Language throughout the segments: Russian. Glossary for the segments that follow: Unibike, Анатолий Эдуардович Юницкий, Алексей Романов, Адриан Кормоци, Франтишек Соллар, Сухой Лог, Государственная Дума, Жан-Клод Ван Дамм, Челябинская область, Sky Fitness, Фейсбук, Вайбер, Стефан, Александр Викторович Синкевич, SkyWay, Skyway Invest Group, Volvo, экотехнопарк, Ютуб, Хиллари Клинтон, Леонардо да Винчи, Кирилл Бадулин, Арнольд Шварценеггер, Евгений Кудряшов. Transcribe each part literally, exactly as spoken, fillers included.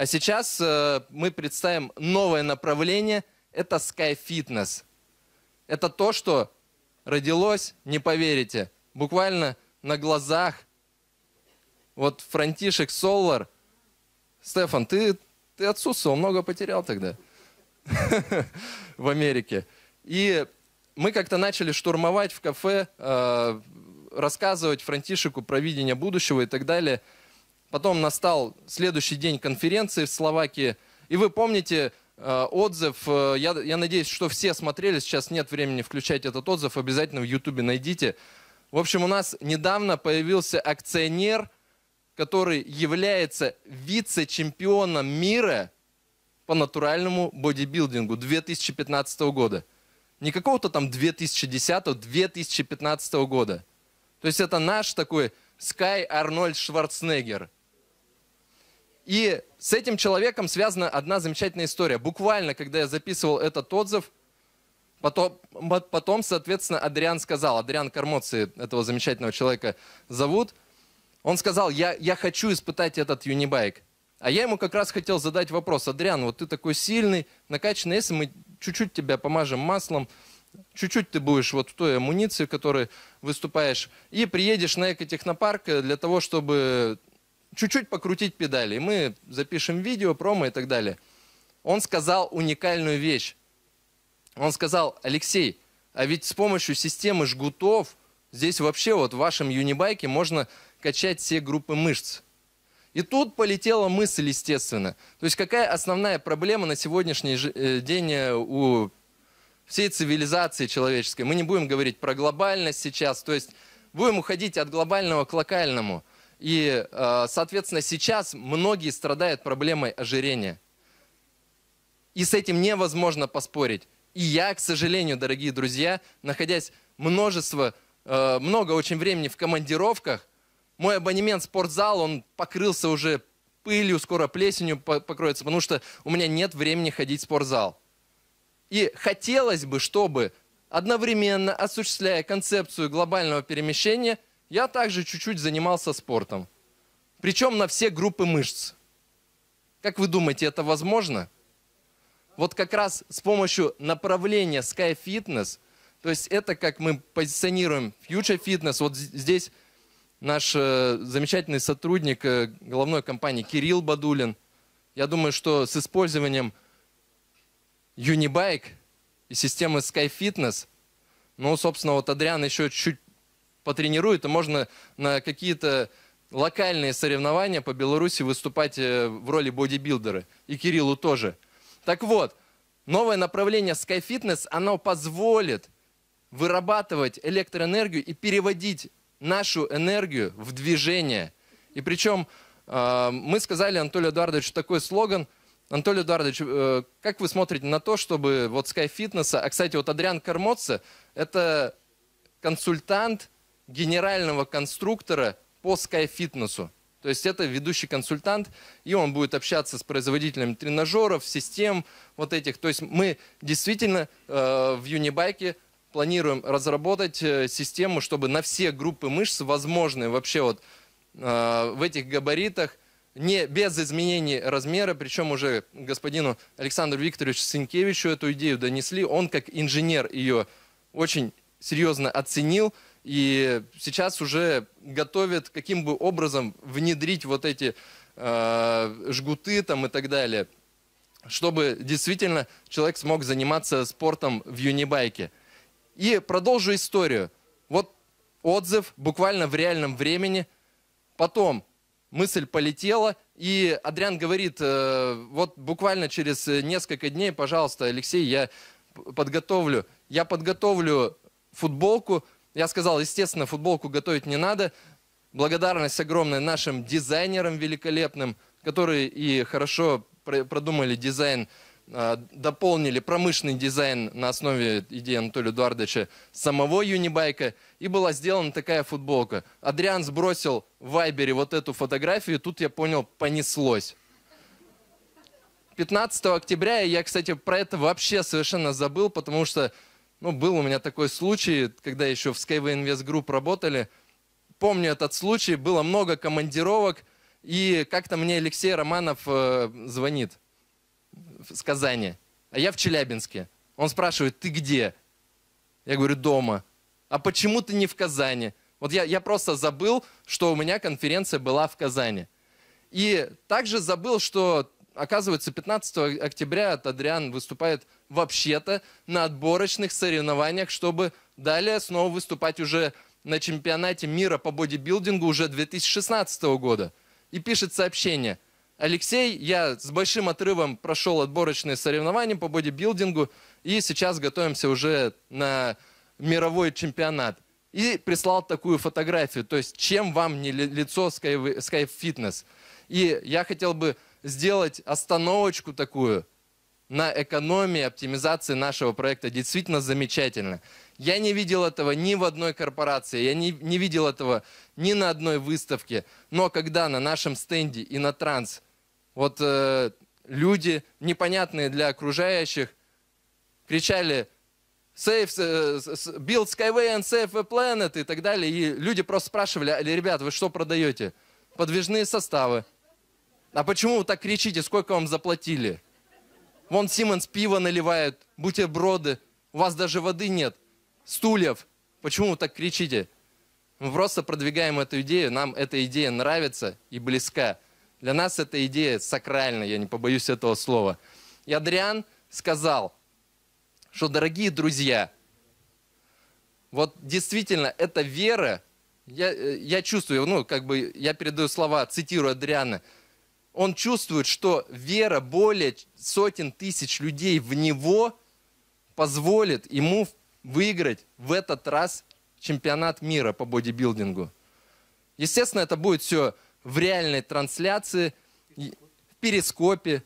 А сейчас э, мы представим новое направление. Это Sky Fitness. Это то, что родилось, не поверите, буквально на глазах. Вот Франтишек Соллар. Стефан, ты, ты отсутствовал, много потерял тогда в Америке. И мы как-то начали штурмовать в кафе, э, рассказывать Франтишеку про видение будущего и так далее. Потом настал следующий день конференции в Словакии. И вы помните э, отзыв, э, я, я надеюсь, что все смотрели, сейчас нет времени включать этот отзыв, обязательно в Ютубе найдите. В общем, у нас недавно появился акционер, который является вице-чемпионом мира по натуральному бодибилдингу две тысячи пятнадцатого года. Не какого-то там две тысячи десятого — две тысячи пятнадцатого года. То есть это наш такой Скай Арнольд Шварценеггер. И с этим человеком связана одна замечательная история. Буквально, когда я записывал этот отзыв, потом, потом соответственно, Адриан сказал, Адриан Кормоци, этого замечательного человека зовут, он сказал, я, я хочу испытать этот Unibike. А я ему как раз хотел задать вопрос. Адриан, вот ты такой сильный, накачанный, если мы чуть-чуть тебя помажем маслом, чуть-чуть ты будешь вот в той амуниции, в которой выступаешь, и приедешь на экотехнопарк для того, чтобы чуть-чуть покрутить педали. И мы запишем видео, промо и так далее. Он сказал уникальную вещь. Он сказал, Алексей, а ведь с помощью системы жгутов здесь вообще вот в вашем Unibike можно качать все группы мышц. И тут полетела мысль, естественно. То есть какая основная проблема на сегодняшний день у всей цивилизации человеческой? Мы не будем говорить про глобальность сейчас, то есть будем уходить от глобального к локальному. И, соответственно, сейчас многие страдают проблемой ожирения. И с этим невозможно поспорить. И я, к сожалению, дорогие друзья, находясь множество, много очень времени в командировках, мой абонемент в спортзал, он покрылся уже пылью, скоро плесенью покроется, потому что у меня нет времени ходить в спортзал. И хотелось бы, чтобы одновременно, осуществляя концепцию глобального перемещения, я также чуть-чуть занимался спортом. Причем на все группы мышц. Как вы думаете, это возможно? Вот как раз с помощью направления Sky Fitness, то есть это как мы позиционируем Future Fitness, вот здесь наш замечательный сотрудник головной компании Кирилл Бадулин. Я думаю, что с использованием Unibike и системы Sky Fitness, ну, собственно, вот Адриан еще чуть-чуть потренирует, и можно на какие-то локальные соревнования по Беларуси выступать в роли бодибилдера. И Кириллу тоже. Так вот, новое направление Sky Fitness, оно позволит вырабатывать электроэнергию и переводить нашу энергию в движение. И причем э, мы сказали Анатолию Эдуардовичу такой слоган, Анатолий Эдуардович, как вы смотрите на то, чтобы вот Sky Fitness, а, кстати, вот Адриан Кормоци, это консультант генерального конструктора по Sky Fitness. То есть это ведущий консультант, и он будет общаться с производителями тренажеров, систем вот этих. То есть мы действительно э, в Unibike планируем разработать систему, чтобы на все группы мышц, возможные вообще вот э, в этих габаритах, не, без изменений размера, причем уже господину Александру Викторовичу Синкевичу эту идею донесли. Он как инженер ее очень серьезно оценил и сейчас уже готовит, каким бы образом внедрить вот эти э, жгуты там и так далее, чтобы действительно человек смог заниматься спортом в Unibike. И продолжу историю. Вот отзыв буквально в реальном времени. Потом мысль полетела, и Адриан говорит, вот буквально через несколько дней, пожалуйста, Алексей, я подготовлю, я подготовлю футболку. Я сказал, естественно, футболку готовить не надо. Благодарность огромная нашим дизайнерам великолепным, которые и хорошо продумали дизайн, дополнили промышленный дизайн на основе идеи Анатолия Эдуардовича самого Unibike, и была сделана такая футболка. Адриан сбросил в Вайбере вот эту фотографию, и тут я понял, понеслось. пятнадцатого октября, я, кстати, про это вообще совершенно забыл, потому что ну, был у меня такой случай, когда еще в Skyway Invest Group работали. Помню этот случай, было много командировок, И как-то мне Алексей Романов звонит с Казани, а я в Челябинске. Он спрашивает, ты где? Я говорю, дома. А почему ты не в Казани? Вот я, я просто забыл, что у меня конференция была в Казани. И также забыл, что, оказывается, пятнадцатого октября Адриан выступает вообще-то на отборочных соревнованиях, чтобы далее снова выступать уже на чемпионате мира по бодибилдингу уже две тысячи шестнадцатого года. И пишет сообщение. Алексей, я с большим отрывом прошел отборочные соревнования по бодибилдингу, и сейчас готовимся уже на мировой чемпионат. И прислал такую фотографию, то есть чем вам не лицо Sky, Sky Fitness. И я хотел бы сделать остановочку такую на экономии, оптимизации нашего проекта. Действительно замечательно. Я не видел этого ни в одной корпорации, я не, не видел этого ни на одной выставке. Но когда на нашем стенде и на транс вот э, люди, непонятные для окружающих, кричали Save, build Skyway and save the planet и так далее. И люди просто спрашивали, ребят, вы что продаете? Подвижные составы. А почему вы так кричите, сколько вам заплатили? Вон Симмонс пиво наливает, бутерброды, у вас даже воды нет, стульев. Почему вы так кричите? Мы просто продвигаем эту идею, нам эта идея нравится и близка. Для нас эта идея сакральна, я не побоюсь этого слова. И Адриан сказал, что, дорогие друзья, вот действительно, эта вера, я, я чувствую, ну, как бы я передаю слова, цитирую Адриана, он чувствует, что вера более сотен тысяч людей в него позволит ему выиграть в этот раз чемпионат мира по бодибилдингу. Естественно, это будет все в реальной трансляции, в перископе.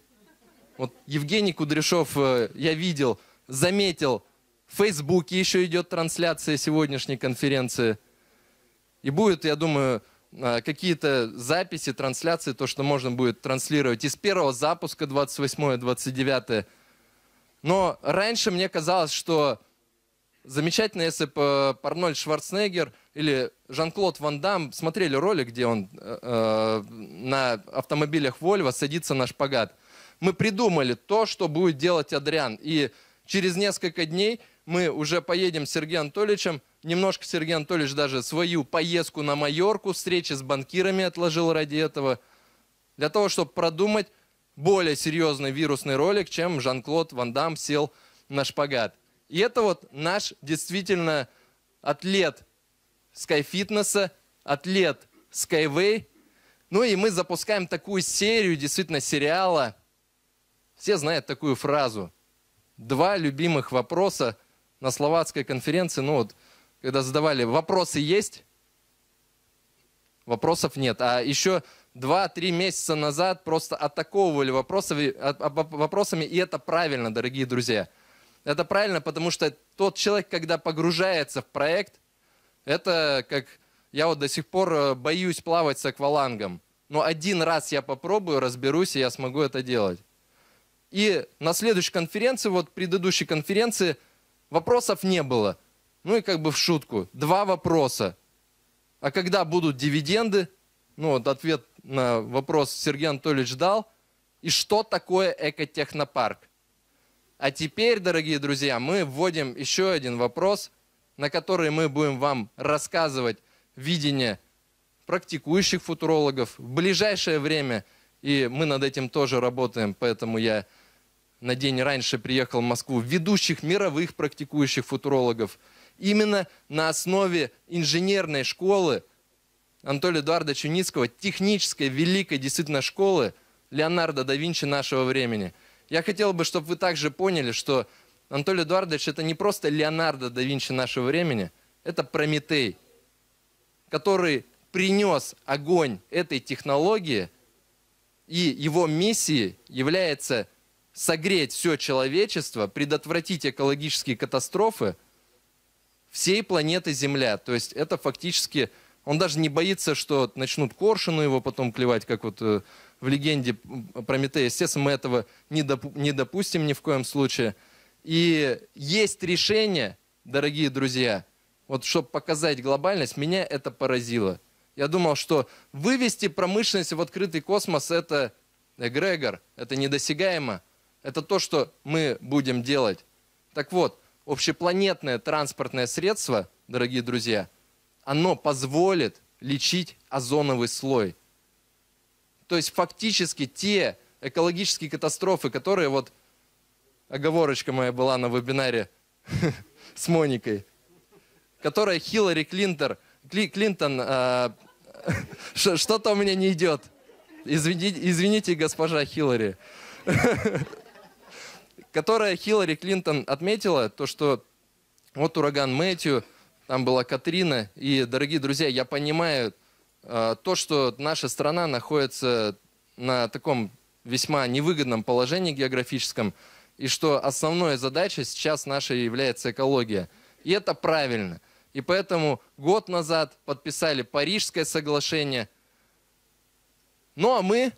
Вот Евгений Кудряшов, я видел, заметил, в Фейсбуке еще идет трансляция сегодняшней конференции. И будут, я думаю, какие-то записи, трансляции, то, что можно будет транслировать из первого запуска двадцать восьмое — двадцать девятое. Но раньше мне казалось, что замечательно, если бы Арнольд Шварценеггер или Жан-Клод Ван Дамм смотрели ролик, где он э, на автомобилях Volvo садится на шпагат. Мы придумали то, что будет делать Адриан. И через несколько дней мы уже поедем с Сергеем Анатольевичем. Немножко Сергей Анатольевич даже свою поездку на Майорку, встречи с банкирами отложил ради этого. Для того, чтобы продумать более серьезный вирусный ролик, чем Жан-Клод Ван Дамм сел на шпагат. И это вот наш действительно атлет Skyfitness, атлет Skyway. Ну и мы запускаем такую серию, действительно, сериала. Все знают такую фразу. Два любимых вопроса на словацкой конференции. Ну вот, когда задавали, вопросы есть? Вопросов нет. А еще два-три месяца назад просто атаковывали вопросами, вопросами, и это правильно, дорогие друзья. Это правильно, потому что тот человек, когда погружается в проект, это как... Я вот до сих пор боюсь плавать с аквалангом. Но один раз я попробую, разберусь, и я смогу это делать. И на следующей конференции, вот предыдущей конференции, вопросов не было. Ну и как бы в шутку. Два вопроса. А когда будут дивиденды? Ну вот ответ на вопрос Сергей Анатольевич дал. И что такое экотехнопарк? А теперь, дорогие друзья, мы вводим еще один вопрос, на который мы будем вам рассказывать видение практикующих футурологов в ближайшее время. И мы над этим тоже работаем, поэтому я на день раньше приехал в Москву, ведущих мировых практикующих футурологов. Именно на основе инженерной школы Анатолия Эдуардовича Юницкого, технической, великой действительно школы Леонардо да Винчи нашего времени. Я хотел бы, чтобы вы также поняли, что Анатолий Эдуардович – это не просто Леонардо да Винчи нашего времени, это Прометей, который принес огонь этой технологии, и его миссией является согреть все человечество, предотвратить экологические катастрофы всей планеты Земля. То есть это фактически, он даже не боится, что начнут коршуну его потом клевать, как вот в легенде Прометея. Естественно, мы этого не, допу- не допустим ни в коем случае. И есть решение, дорогие друзья, вот чтобы показать глобальность, меня это поразило. Я думал, что вывести промышленность в открытый космос – это эгрегор, это недосягаемо, это то, что мы будем делать. Так вот, общепланетное транспортное средство, дорогие друзья, оно позволит лечить озоновый слой. То есть фактически те экологические катастрофы, которые вот, оговорочка моя была на вебинаре с Моникой, которая Хиллари Клинтон, Клинтон, что-то у меня не идет. Извините, извините, госпожа Хиллари. Которая Хиллари Клинтон отметила, то, что вот ураган Мэтью, там была Катрина. И, дорогие друзья, я понимаю э, то, что наша страна находится на таком весьма невыгодном положении географическом, и что основной задачей сейчас нашей является экология. И это правильно. И поэтому год назад подписали Парижское соглашение. Ну а мы,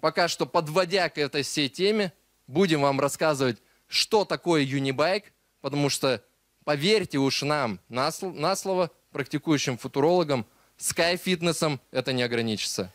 пока что подводя к этой всей теме, будем вам рассказывать, что такое Unibike, потому что, поверьте уж нам на слово, практикующим футурологам, Sky Fitness это не ограничится.